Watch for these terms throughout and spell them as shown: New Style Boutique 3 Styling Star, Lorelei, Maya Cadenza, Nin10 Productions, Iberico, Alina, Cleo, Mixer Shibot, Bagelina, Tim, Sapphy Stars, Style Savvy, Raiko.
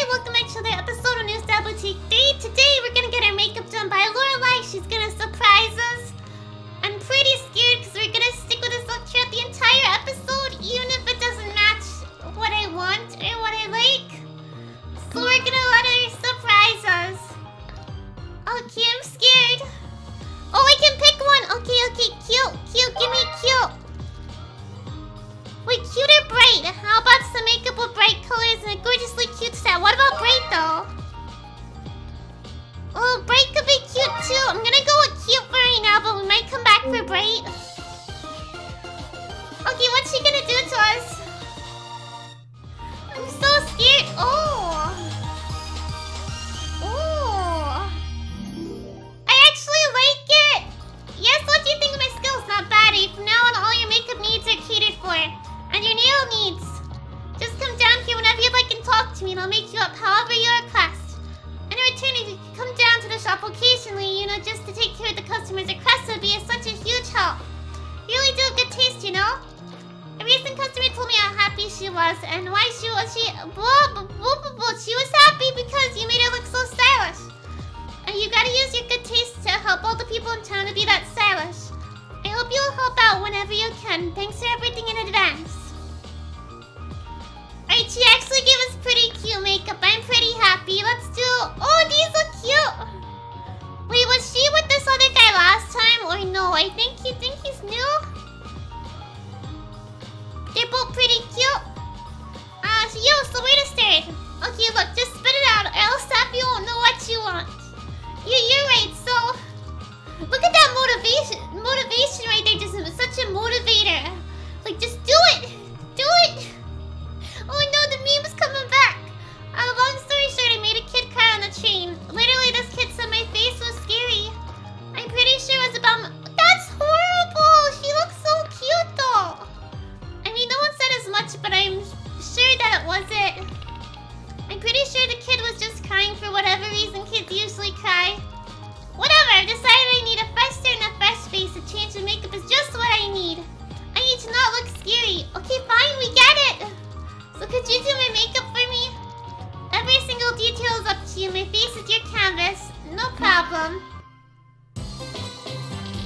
and welcome back to another episode of New Style Boutique 3. Today we're gonna get our makeup done by Lorelei. She's gonna surprise us. I'm pretty scared because we're gonna stick with this look throughout the entire episode, even if it doesn't match what I want or what I like. So we're gonna let her surprise us. Okay, I'm scared. Oh, I can pick one. Okay, cute, cute, give me cute. Wait, cute or bright? How about some makeup with bright colors and a gorgeously cute set? What about bright though? Oh, bright could be cute too. I'm gonna go with cute for right now, but we might come back for bright. Okay, what's she gonna do to us? I'm so scared. Oh. I actually like it. Yes, what do you think of my skills? Not bad. From now on, all your makeup needs are catered for. And your nail needs. Just come down here whenever you'd like and talk to me, and I'll make you up however you request. And in return, if you could come down to the shop occasionally, you know, just to take care of the customer's requests would be such a huge help. You really do have good taste, you know? A recent customer told me how happy she was, and why she was. She was happy because you made her look so stylish. And you gotta use your good taste to help all the people in town to be that stylish. I hope you'll help out whenever you can. Thanks for everything in advance. Alright, she actually gave us pretty cute makeup. I'm pretty happy. Let's do... Oh, these look cute! Wait, was she with this other guy last time? Or no? I think he's new? They're both pretty cute. So wait a second. Okay, look, just spit it out or else Sapphy won't know what you want. You're right, so... Look at that motivation right there, just such a motivator. Like, just do it. Oh no, the meme is coming back. Long story short, I made a kid cry on the train. Literally, this kid said my face was scary. I'm pretty sure it was about. That's horrible. She looks so cute though. I mean, no one said as much, but I'm sure that it wasn't. I'm pretty sure the kid was just crying for whatever reason kids usually cry. Whatever, I've decided I need a fresh start and a fresh face. A change of makeup is just what I need. I need to not look scary. Okay, fine, we get it. So could you do my makeup for me? Every single detail is up to you. My face is your canvas. No problem.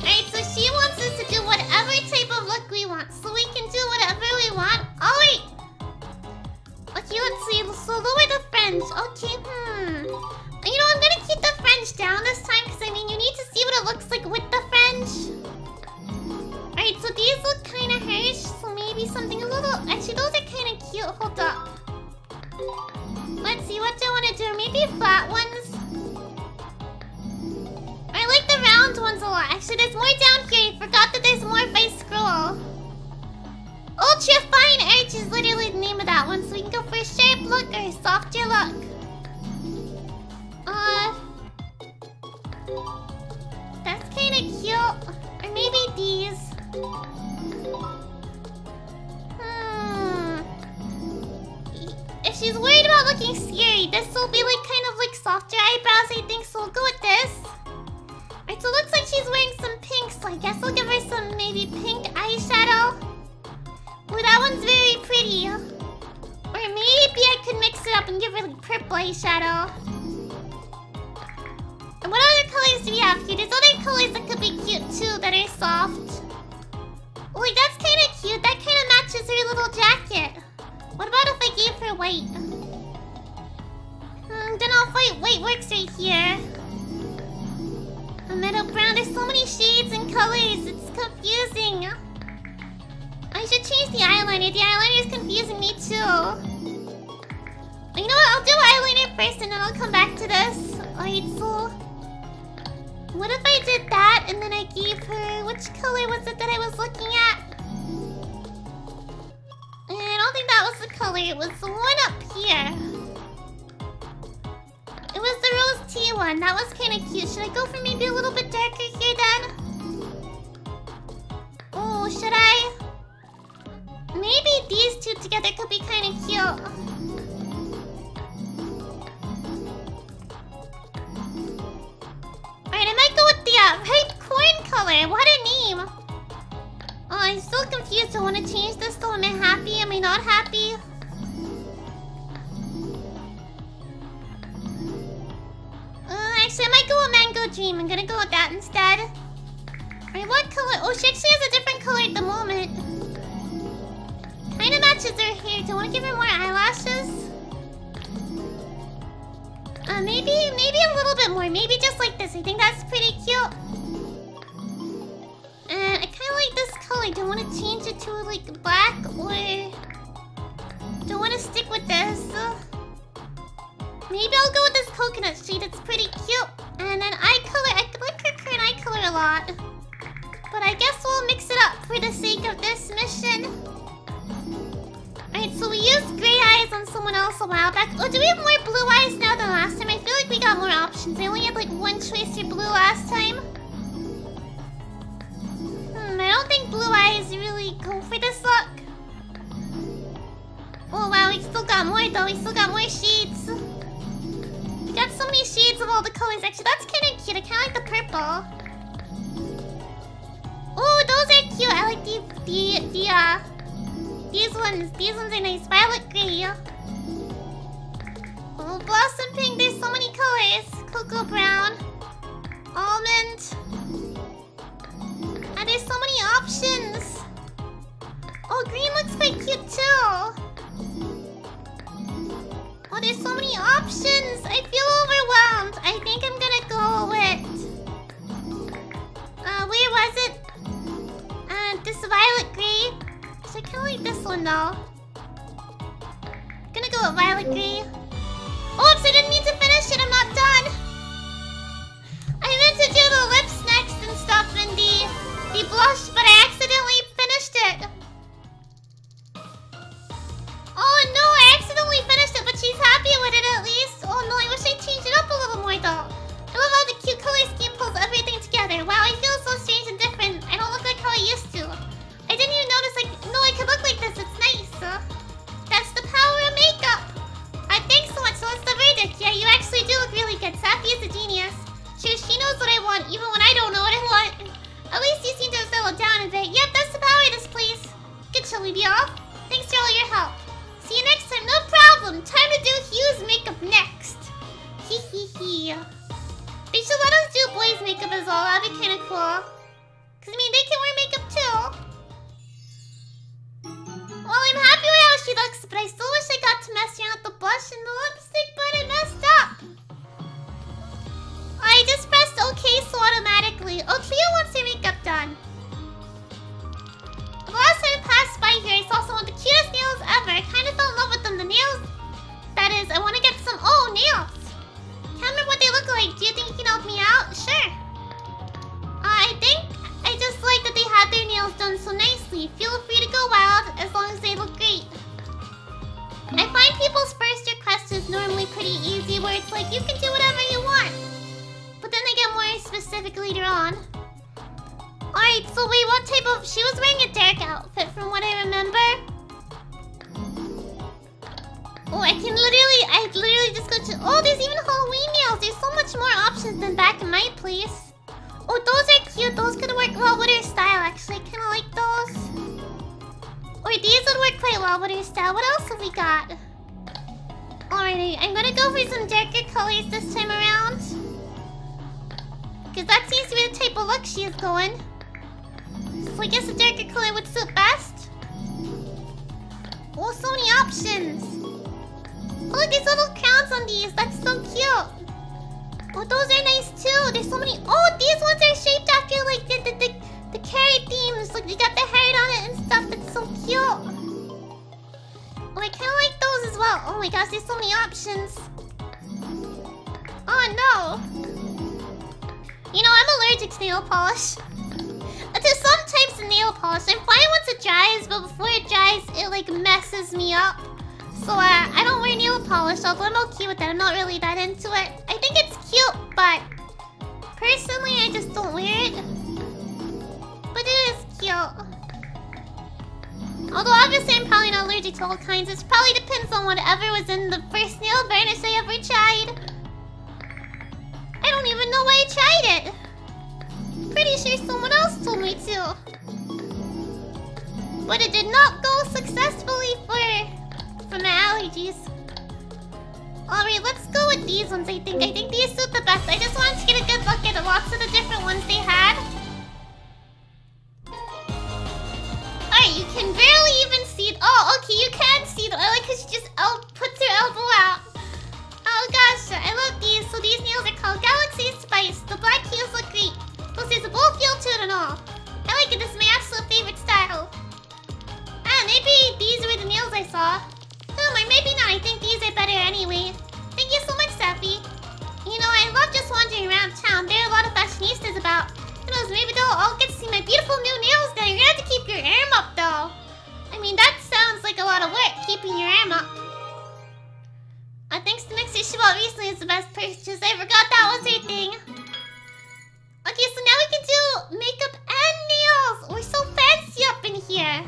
Alright, so she wants us to do whatever type of look we want. So we can do whatever we want. Alright. Okay, let's see. So lower the fringe. Okay, You know, I'm gonna keep the fringe down this time because I mean, you need to see what it looks like with the fringe. Alright, so these look kind of harsh, so maybe something a little... Actually, those are kind of cute. Hold up. Let's see, what do I want to do? Maybe flat ones? I like the round ones a lot. Actually, there's more down here. I forgot that there's more if I scroll. Ultra Fine Edge is literally the name of that one, so we can go for a sharp look or a softer look. That's kind of cute. Or maybe these. If she's worried about looking scary, this will be like kind of like softer eyebrows, I think. So we'll go with this. Alright, so it looks like she's wearing some pink, so I guess I'll give her some maybe pink eyeshadow. Ooh, that one's very pretty. Or maybe I could mix it up and give her like purple eyeshadow. And what other colors do we have here? There's other colors that could be cute too, that are soft. Like, that's kind of cute. That kind of matches her little jacket. What about if I gave her white? Then white works right here. A metal brown. There's so many shades and colors. It's confusing. I should change the eyeliner. The eyeliner is confusing me too. You know what? I'll do eyeliner first and then I'll come back to this. Alright, so... What if I did that and then I gave her... Which color was it that I was looking at? And I don't think that was the color. It was the one up here. It was the rose tea one. That was kind of cute. Should I go for maybe a little bit darker here then? Oh, should I? Maybe these two together could be kind of cute. Ripe corn color. What a name. Oh, I'm so confused. I want to change this though. Am I happy? Am I not happy? dream. I'm gonna go with that instead. Alright, what color? Oh, she actually has a different color at the moment. Kinda matches her hair. Do I want to give her more eyelashes? Maybe a little bit more. Maybe just like this. I think that's pretty cute. And I kinda like this color. Do I want to change it to like black or... do I want to stick with this? Maybe I'll go with this coconut shade. It's pretty cute. And then eye color. I like her current eye color a lot. But I guess we'll mix it up for the sake of this mission. Alright, so we used gray eyes on someone else a while back. Oh, do we have more blue eyes now than last time? I feel like we got more options. I only had like one choice for blue last time. I don't think blue eyes really go for this look. Oh wow, we still got more though. We still got more shades. We got so many shades of all the colors. Actually, that's kind of cute. I kind of like the purple. Oh, those are cute. I like these ones. These ones are nice. Violet gray. Oh, blossom pink. There's so many colors. Cocoa brown. Almond. And there's so many options. Oh, green looks quite cute too. Oh, there's so many options. I feel overwhelmed. I think I'm gonna go with... where was it? This violet gray. So I kinda like this one though. I'm gonna go with violet gray. Oops, I didn't mean to finish it. I'm not done. I meant to do the lips next and stuff in the blush, but I accidentally finished it. Oh no, I accidentally finished it, but she's happy with it at least. Oh no, I wish I changed it up a little more though. I love how the cute color scheme pulls everything together. Wow, I feel so strange and different. I don't look like how I used to. I didn't even notice, like, no, I could look like this. It's nice. That's the power of makeup. Thanks so much. So what's the verdict? Yeah, you actually do look really good. Sapphy is a genius. Sure, she knows what I want, even when I don't know what I want. At least you seem to have settled down a bit. Yep, that's the power of this place. Good, shall we be off? Thanks for all your help. See you next time. No problem. Time to do Hugh's makeup next. Hee hee hee. They should let us do boys' makeup as well. That'd be kind of cool. Cause I mean, they can wear makeup too. Well, I'm happy with how she looks, but I still wish I got to mess around with the blush and the lipstick, but I messed up. I just pressed OK so automatically. Oh, Cleo wants her makeup done. The last time I passed by here, I saw some of the cutest nails ever. I kind of fell in love with them. The nails, that is, I want to get some... Oh, nails. Can't remember what they look like. Do you think you can help me out? Sure. I think I just like that they had their nails done so nicely. Feel free to go wild as long as they look great. I find people's first request is normally pretty easy, where it's like, you can do whatever you want. But then they get more specific later on. Alright, so wait, what type of... She was wearing a dark outfit from what I remember. Oh, I can literally... I just go to... Oh, there's even Halloween nails. There's so much more options than back in my place. Oh, those are cute. Those could work well with her style, actually. I kind of like those. Or these would work quite well with her style. What else have we got? Alrighty, I'm gonna go for some darker colors this time around. Because that seems to be the type of look she is going. So I guess a darker color would suit best. Oh, so many options. Oh, look, these little crowns on these. That's so cute. Oh, those are nice too. There's so many. Oh, these ones are shaped after like the carrot themes. Like, they got the heart on it and stuff. That's so cute. Oh, I kind of like those as well. Oh my gosh, there's so many options. Oh no. You know, I'm allergic to nail polish. To some types of nail polish. I'm fine once it dries, but before it dries, it like messes me up. So I don't wear nail polish, although I'm okay with that. I'm not really that into it. I think it's cute, but personally, I just don't wear it. But it is cute. Although obviously, I'm probably not allergic to all kinds. It probably depends on whatever was in the first nail varnish I ever tried. I don't even know why I tried it. Pretty sure someone else told me to. But it did not go successfully for my allergies. Alright, Anyway, let's go with these ones, I think. I think these suit the best. I just wanted to get a good look at lots of the different ones they had. Alright, you can barely even see... Oh, okay, you can see them. I like how she just puts her elbow out. Oh gosh, I love these. So these nails are called Galaxy Spice. The black heels look great. Plus there's a bold feel to it and all. I like it. This is my absolute favorite style. Ah, maybe these were the nails I saw. Or maybe not. I think these are better anyway. Thank you so much, Sapphy. You know, I love just wandering around town. There are a lot of fashionistas about. Who knows, maybe they'll all get to see my beautiful new nails now. You're gonna have to keep your arm up, though. I mean, that sounds like a lot of work, keeping your arm up. Thanks to Mixer Shibot recently is the best purchase. I forgot that was her thing. Okay, so now we can do makeup and nails. We're so fancy up in here.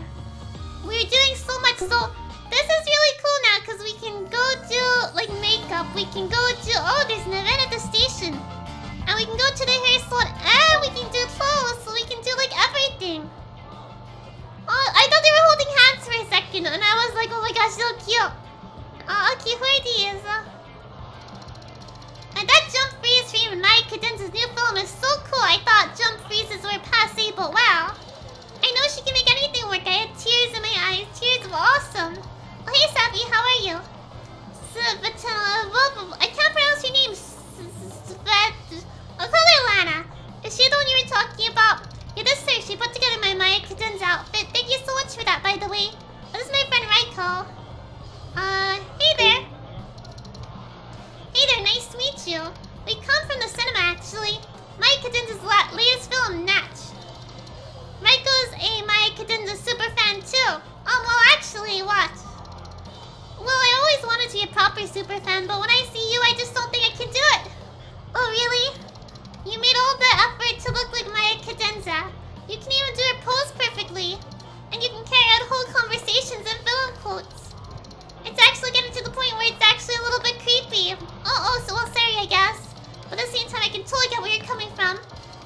We're doing so much, so... This is really cool now, because we can go do, like, makeup. We can go do... Oh, there's an event at the station. And we can go to the hair salon. And we can do clothes, so we can do, like, everything. Oh, I thought they were holding hands for a second. And I was like, oh my gosh, so cute. Oh, okay, who are these? And that jump freeze from Maya Cadenza's new film is so cool. I thought jump freezes were passé, but wow. I know she can make anything work. I had tears in my eyes. Tears of awesome. Oh, hey, Sapphy, how are you? I can't pronounce your name. Oh, hello, Alina. Is she the one you were talking about? Yeah, this is her. She put together my Maya Cadenza outfit. Thank you so much for that, by the way. This is my friend Raiko. Hey there. Hey there, nice to meet you. We come from the cinema, actually. Maya Cadenza's latest film, Natch. Raiko's a Maya Cadenza superfan, too. Well, actually, what? Well, I always wanted to be a proper super fan, but when I see you, I just don't think I can do it. Oh, really? You made all the effort to look like Maya Cadenza. You can even do your pose perfectly. And you can carry out whole conversations and film quotes. It's actually getting to the point where it's actually a little bit creepy. Well, sorry, I guess. But at the same time, I can totally get where you're coming from.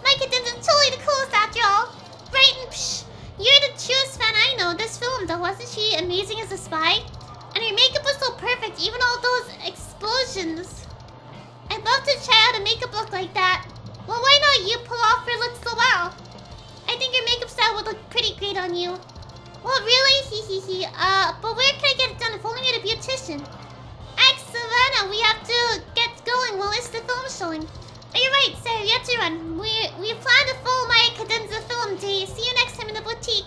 Maya Cadenza's totally the coolest after all. Brighton, psh. You're the truest fan I know. This film, though, wasn't she amazing as a spy? And her makeup was so perfect, even all those explosions. I'd love to try out a makeup look like that. Well, why not? You pull off her looks so well. I think your makeup style would look pretty great on you. Well, really? Hee. But where can I get it done if only we had a beautician? Excellent! We have to get going. Well, it's the film showing. Oh, you're right, Sarah. We have to run. We planned a full Maya Cadenza film day. See you next time in the boutique.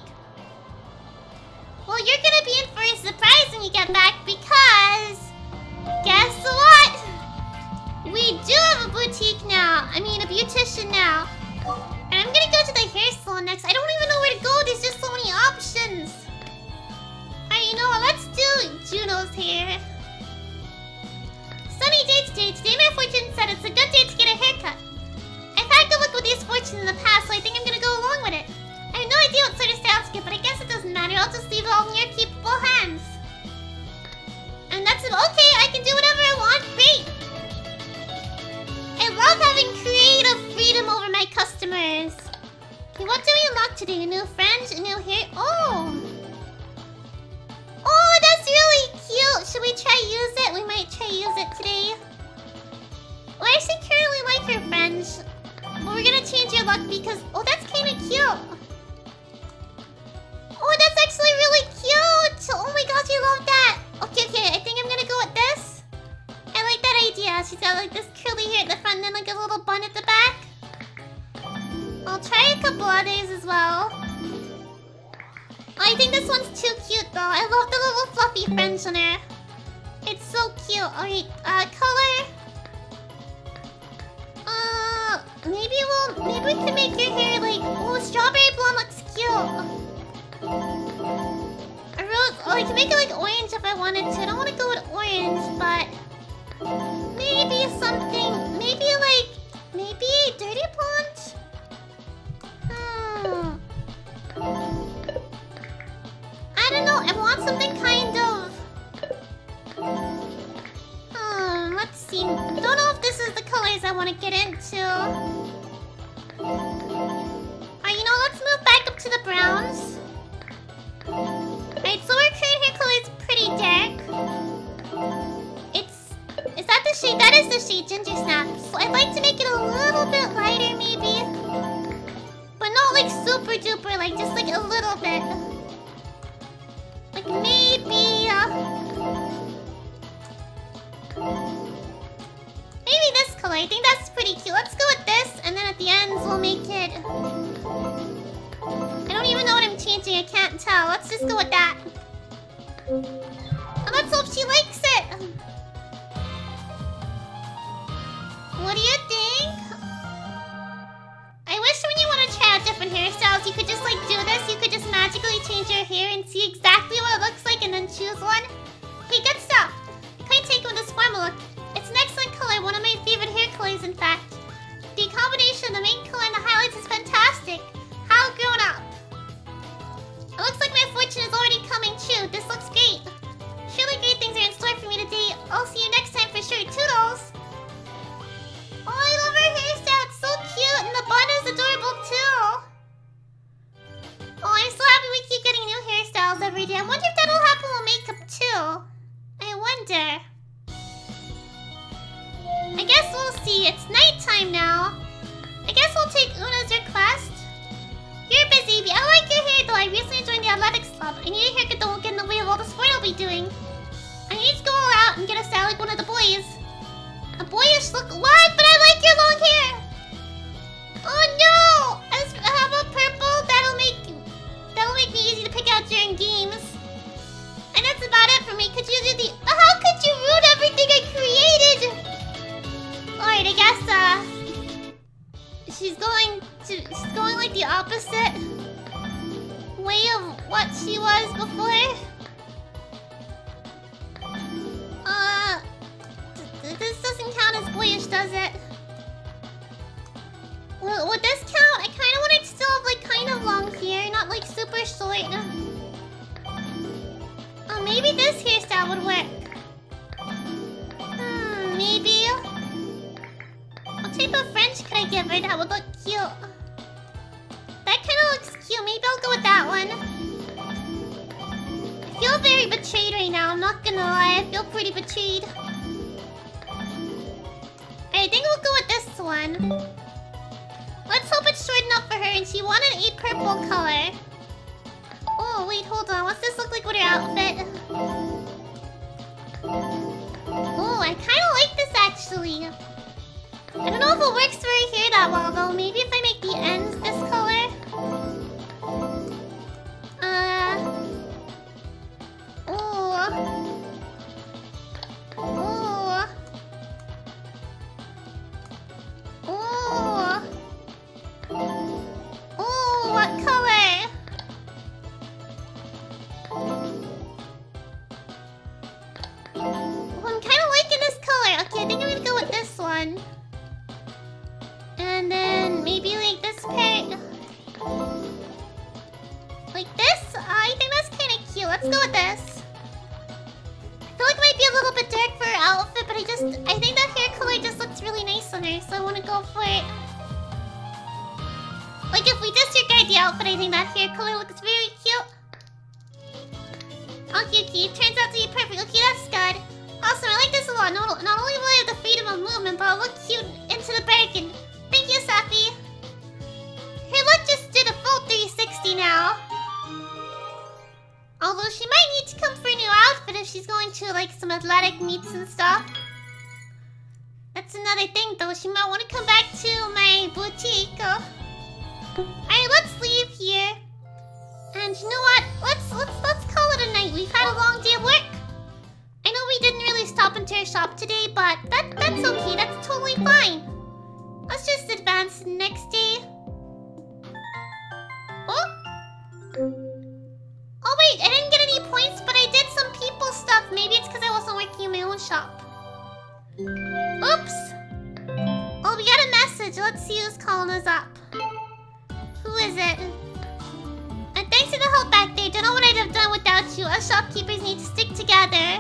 Well, you're gonna be in for a surprise when you get back because... Guess what? We do have a boutique now. I mean, a beautician now. And I'm gonna go to the hair salon next. I don't even know where to go. There's just so many options. Alright, you know what? Let's do Juno's hair. Sunny day today. Today my fortune said it's a good day to get a haircut. I've had good luck with these fortunes in the past, so I think I'm gonna go along with it. I have no idea what sort of style to get, but I guess it doesn't matter. I'll just leave it all in your capable hands. And that's it. Okay, I can do whatever I want. Great! I love having creative freedom over my customers. Okay, what do we unlock today? A new fringe? A new hair? Oh, that's really cute. Should we try use it? We might try use it today. Well, I actually currently like her fringe. But we're gonna change your luck because... Oh, that's kinda cute. Oh, that's actually really cute! Oh my gosh, I love that! Okay, I think I'm gonna go with this. I like that idea. She's got like this curly hair at the front and then like a little bun at the back. I'll try a couple others as well. Oh, I think this one's too cute though. I love the little fluffy fringe on her. It's so cute. Alright, color. Maybe we could make your hair like... Oh, strawberry blonde looks cute. A rose. Oh, I can make it like orange if I wanted to. I don't want to go with orange, but maybe something. Maybe dirty blonde. I don't know. I want something kind of. Let's see. I don't know if this is the colors I want to get into. Alright, you know, let's move back up to the browns. Alright, so our current hair color is pretty dark. Is that the That is the shade Ginger Snaps. So I'd like to make it a little bit lighter, maybe. But not like super duper, like just like a little bit. Like maybe... maybe this color. I think that's pretty cute. Let's go with this, and then at the ends we'll make it... I don't even know what I'm changing. I can't tell. Let's just go with that. And let's hope she likes it. What do you think? I wish when you want to try out different hairstyles, you could just like do this. You could just magically change your hair and see exactly what it looks like and then choose one. Hey, good stuff. I couldn't take on this formal look. It's an excellent color, one of my favorite hair colors in fact. The combination of the main color and the highlights is fantastic. How grown up. It looks like my fortune is already coming true. This looks great. Surely great things are in store for me today. I'll see you next time for sure. Toodles! Oh, I love her hairstyle. It's so cute. And the bun is adorable, too. Oh, I'm so happy we keep getting new hairstyles every day. I wonder if that'll happen with makeup, too. I wonder. I guess we'll see. It's nighttime now. I guess we'll take Una's request. You're busy. I like your hair, though. I recently joined the athletics club. I need a haircut that won't get in the way of all the sport I'll be doing. I need to go all out and get a style like one of the boys. A boyish look. What? But I like your long hair. Oh no! How about purple? That'll make me easy to pick out during games. And that's about it for me. Could you do the? How could you ruin everything I created? Alright, I guess she's going like the opposite way of what she was before. This doesn't count as boyish, does it? Well, would this count? I kind of want it to still have, like, kind of long hair, not, like, super short. Oh, maybe this hairstyle would work. Hmm, maybe. What type of French could I give her that would look cute? That kind of looks cute. Maybe I'll go with that one. I feel very betrayed right now. I'm not gonna lie. I feel pretty betrayed. I think we'll go with this one. Let's hope it's short enough for her and she wanted a purple color. Oh, wait, hold on. What's this look like with her outfit? Oh, I kind of like this, actually. I don't know if it works for her hair that well, though. Maybe if I make the ends this color? What color? Oh, I'm kind of liking this color. Okay, I think I'm gonna go with this one. And then maybe like this part. Like this? I think that's kind of cute. Let's go with this. I feel like it might be a little bit dark for her outfit, but I think that hair color just looks really nice on her, so I want to go for it. Like, if we disregard the outfit, I think that hair color looks very cute. Okay, okay, it turns out to be perfect. Okay, that's good. Awesome, I like this a lot. Not only will I have the freedom of movement, but I'll look cute into the bargain. Thank you, Sapphy. Her look just did a full 360 now. Although she might need to come for a new outfit if she's going to, like, some athletic meets and stuff. That's another thing, though. She might want to come back to my boutique. Alright, let's leave here. And you know what? Let's call it a night. We've had a long day of work. I know we didn't really stop into her shop today, but that's okay. That's totally fine. Let's just advance to the next day. Oh wait, I didn't get any points, but I did some people stuff. Maybe it's because I wasn't working in my own shop. Oops. Oh, we got a message. Let's see who's calling us up. Who is it? And thanks for the help back there. Don't know what I'd have done without you. Us shopkeepers need to stick together.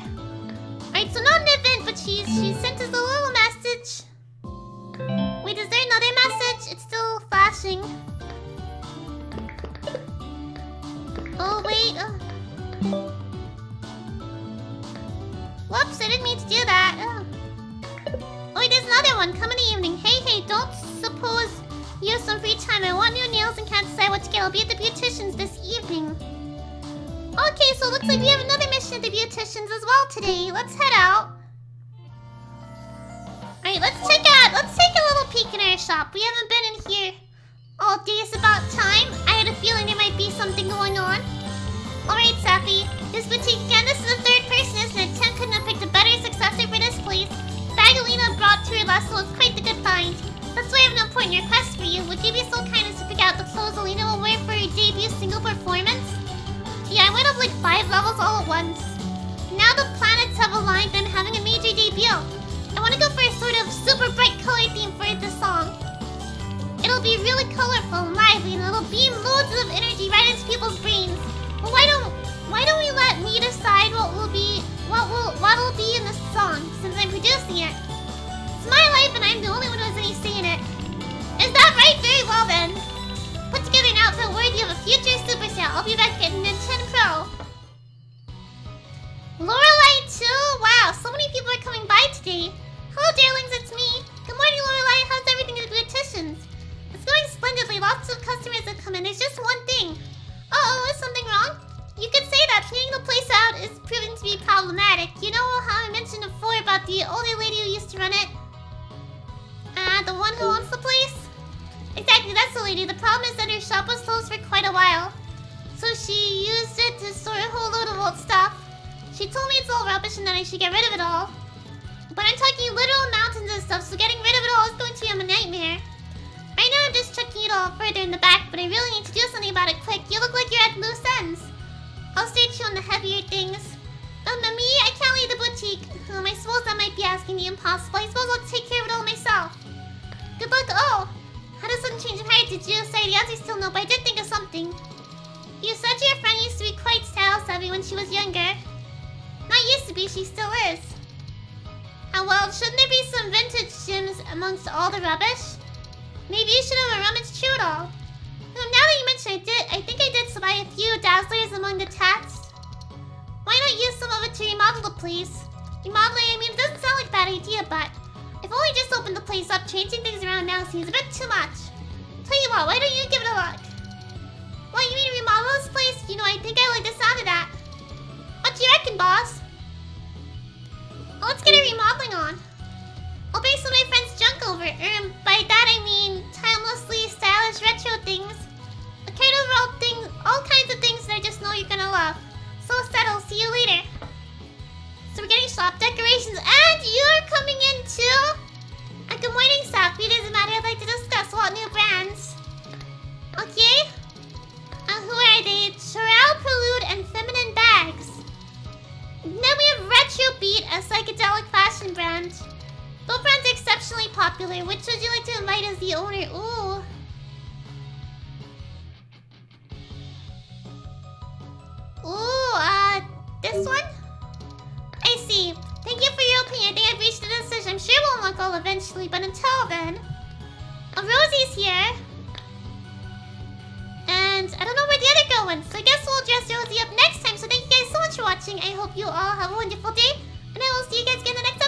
Alright, so not an event, but she sent us a little message. Wait, is there another message? It's still flashing. Oh, wait. Whoops, I didn't mean to do that. everyone, come in the evening. Hey, don't suppose you have some free time. I want new nails and can't decide what to get. I'll be at the beautician's this evening. Okay, so it looks like we have another mission at the beautician's as well today. Let's head out. Alright, let's take a little peek in our shop. We haven't been in here all day. It's about time. I had a feeling there might be something going on. Alright, Sapphy. This boutique again, this is the third person, isn't it? Tim couldn't have picked a better successor for this place. Bagelina brought to her last was quite the good find. That's why I have an important request for you. Would you be so kind as to pick out the clothes Alina will wear for her debut single performance? Yeah, I went up like 5 levels all at once. Now the planets have aligned and I'm having a major debut. I want to go for a sort of super bright color theme for this song. It'll be really colorful and lively, and it'll beam loads of energy right into people's brains. But why don't we let me decide what'll be in this song, since I'm producing it? It's my life and I'm the only one who has any say in it. Is that right? Very well then. Put together an outfit worthy of a future superstar. I'll be back at Nin10 Pro. Lorelei too? Wow, so many people are coming by today. Hello darlings, it's me. Good morning Lorelei, how's everything at the beautician's? It's going splendidly, lots of customers have come in. There's just one thing. Uh-oh, is something wrong? You could say that cleaning the place out is proving to be problematic. You know how I mentioned before about the older lady who used to run it? The one who owns the place? Exactly, that's the lady. The problem is that her shop was closed for quite a while. So she used it to store a whole load of old stuff. She told me it's all rubbish and that I should get rid of it all. But I'm talking literal mountains of stuff, so getting rid of it all is going to be a nightmare. Right now I'm just chucking it all further in the back, but I really need to do something about it quick. You look like you're at loose ends. I'll start you on the heavier things. But me, I can't leave the boutique. I suppose that might be asking the impossible. I suppose I'll take care of it all myself. Good luck. Oh, how does some change of heart? Did you decide? Yes, I still know, but I did think of something. You said your friend used to be quite style savvy when she was younger. Not used to be, she still is. And well, shouldn't there be some vintage gems amongst all the rubbish? Maybe you should have a rummage through it all. Now that you mention it, I think I did supply a few dazzlers among the tats. Why not use some of it to remodel the place? Remodeling, I mean, it doesn't sound like a bad idea, but I've only just opened the place up. Changing things around now seems a bit too much. Tell you what, why don't you give it a look? Well, you mean remodel this place? You know, I think I like the sound of that. What do you reckon, boss? Well, let's get a remodeling on. I'll bring some of my friend's junk over. By that I mean timelessly stylish retro things. A kind of all kinds of things that I just know you're gonna love. So settle, see you later. So we're getting shop decorations, and you're coming in too? And good morning, Sapphy. It doesn't matter, I'd like to discuss what new brands. Okay. And who are they? Chorale Prelude and Feminine Bags. And then we have Retro Beat, a psychedelic fashion brand. Both brands are exceptionally popular. Which would you like to invite as the owner? Ooh. Ooh, this one? I see. Thank you for your opinion. I think I've reached a decision. I'm sure we'll unlock all eventually, but until then... Rosie's here. And I don't know where the other girl went, so I guess we'll dress Rosie up next time. So thank you guys so much for watching. I hope you all have a wonderful day, and I will see you guys again the next time.